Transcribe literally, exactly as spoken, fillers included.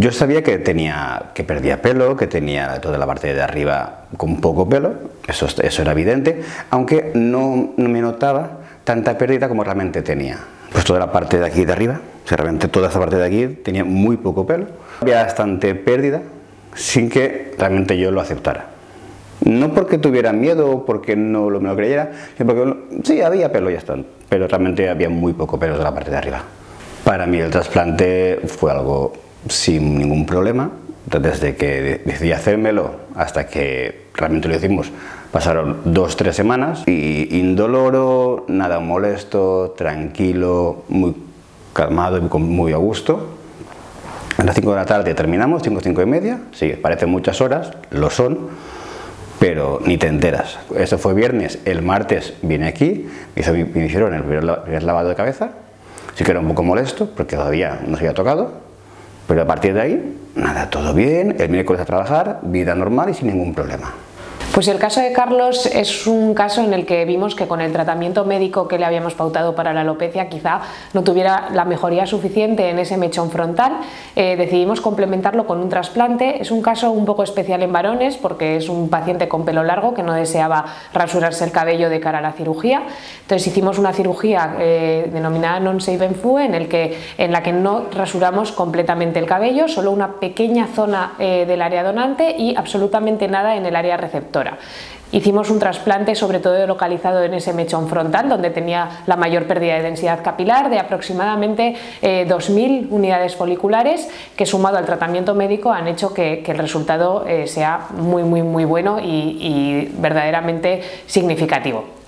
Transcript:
Yo sabía que tenía, que perdía pelo, que tenía toda la parte de arriba con poco pelo, eso, eso era evidente, aunque no, no me notaba tanta pérdida como realmente tenía. Pues toda la parte de aquí de arriba, o sea, realmente toda esta parte de aquí tenía muy poco pelo. Había bastante pérdida sin que realmente yo lo aceptara. No porque tuviera miedo o porque no lo, me lo creyera, sino porque sí, había pelo y ya está, pero realmente había muy poco pelo de la parte de arriba. Para mí el trasplante fue algo sin ningún problema. Desde que decidí hacérmelo hasta que realmente lo hicimos, pasaron dos, tres semanas y indoloro, nada molesto, tranquilo, muy calmado y muy a gusto. A las cinco de la tarde terminamos, cinco, cinco y media, sí, parecen muchas horas, lo son, pero ni te enteras. Eso fue viernes, el martes vine aquí, me hicieron el primer lavado de cabeza, sí que era un poco molesto porque todavía no se había tocado, pero a partir de ahí, nada, todo bien, el miércoles a trabajar, vida normal y sin ningún problema. Pues el caso de Carlos es un caso en el que vimos que con el tratamiento médico que le habíamos pautado para la alopecia quizá no tuviera la mejoría suficiente en ese mechón frontal. Eh, decidimos complementarlo con un trasplante. Es un caso un poco especial en varones porque es un paciente con pelo largo que no deseaba rasurarse el cabello de cara a la cirugía. Entonces hicimos una cirugía eh, denominada non-shave and fue en, el que, en la que no rasuramos completamente el cabello, solo una pequeña zona eh, del área donante y absolutamente nada en el área receptora. Hicimos un trasplante sobre todo localizado en ese mechón frontal donde tenía la mayor pérdida de densidad capilar de aproximadamente eh, dos mil unidades foliculares que sumado al tratamiento médico han hecho que, que el resultado eh, sea muy muy muy bueno y, y verdaderamente significativo.